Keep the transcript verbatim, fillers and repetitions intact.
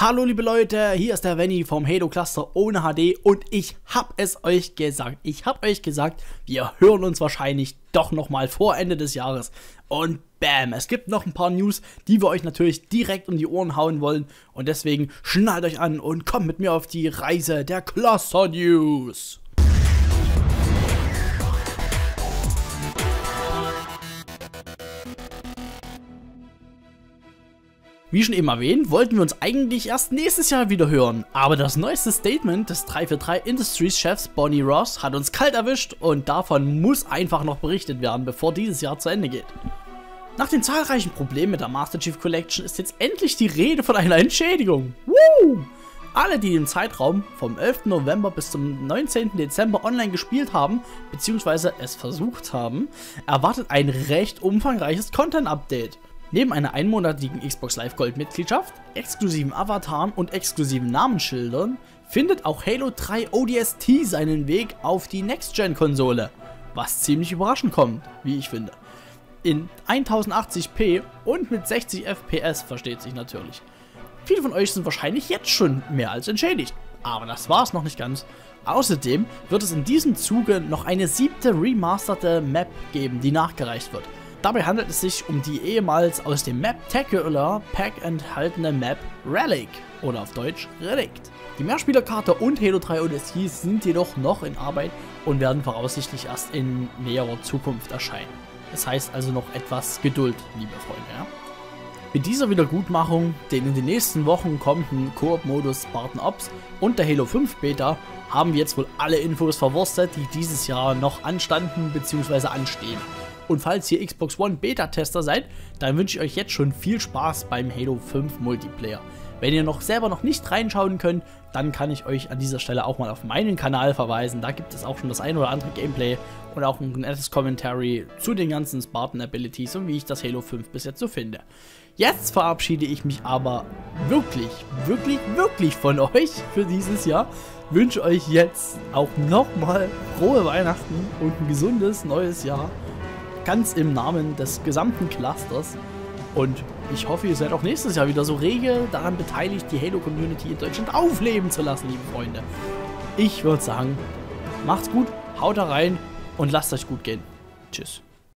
Hallo liebe Leute, hier ist der Venny vom Halo Cluster ohne H D und ich hab es euch gesagt. Ich hab euch gesagt, wir hören uns wahrscheinlich doch nochmal vor Ende des Jahres. Und bam, es gibt noch ein paar News, die wir euch natürlich direkt um die Ohren hauen wollen. Und deswegen schnallt euch an und kommt mit mir auf die Reise der Cluster News. Wie schon eben erwähnt, wollten wir uns eigentlich erst nächstes Jahr wieder hören, aber das neueste Statement des drei vier drei Industries Chefs Bonnie Ross hat uns kalt erwischt und davon muss einfach noch berichtet werden, bevor dieses Jahr zu Ende geht. Nach den zahlreichen Problemen mit der Master Chief Collection ist jetzt endlich die Rede von einer Entschädigung. Woo! Alle, die den Zeitraum vom elften November bis zum neunzehnten Dezember online gespielt haben, beziehungsweise es versucht haben, erwartet ein recht umfangreiches Content-Update. Neben einer einmonatigen Xbox Live Gold Mitgliedschaft, exklusiven Avataren und exklusiven Namensschildern findet auch Halo drei O D S T seinen Weg auf die Next-Gen-Konsole, was ziemlich überraschend kommt, wie ich finde. In tausendachtzig p und mit sechzig F P S versteht sich natürlich. Viele von euch sind wahrscheinlich jetzt schon mehr als entschädigt, aber das war es noch nicht ganz. Außerdem wird es in diesem Zuge noch eine siebte remasterte Map geben, die nachgereicht wird. Dabei handelt es sich um die ehemals aus dem Maptacular Pack enthaltene Map Relic oder auf Deutsch Relikt. Die Mehrspielerkarte und Halo drei O D S T sind jedoch noch in Arbeit und werden voraussichtlich erst in näherer Zukunft erscheinen. Das heißt also noch etwas Geduld, liebe Freunde. Ja? Mit dieser Wiedergutmachung, den in den nächsten Wochen kommenden Koop-Modus Spartan Ops und der Halo fünf Beta haben wir jetzt wohl alle Infos verwurstet, die dieses Jahr noch anstanden bzw. anstehen. Und falls ihr Xbox One Beta-Tester seid, dann wünsche ich euch jetzt schon viel Spaß beim Halo fünf Multiplayer. Wenn ihr noch selber noch nicht reinschauen könnt, dann kann ich euch an dieser Stelle auch mal auf meinen Kanal verweisen. Da gibt es auch schon das ein oder andere Gameplay und auch ein nettes Commentary zu den ganzen Spartan Abilities und wie ich das Halo fünf bis jetzt so finde. Jetzt verabschiede ich mich aber wirklich, wirklich, wirklich von euch für dieses Jahr. Wünsche euch jetzt auch nochmal frohe Weihnachten und ein gesundes neues Jahr. Ganz im Namen des gesamten Clusters und ich hoffe, ihr seid auch nächstes Jahr wieder so rege daran beteiligt, die Halo-Community in Deutschland aufleben zu lassen, liebe Freunde. Ich würde sagen, macht's gut, haut da rein und lasst euch gut gehen. Tschüss.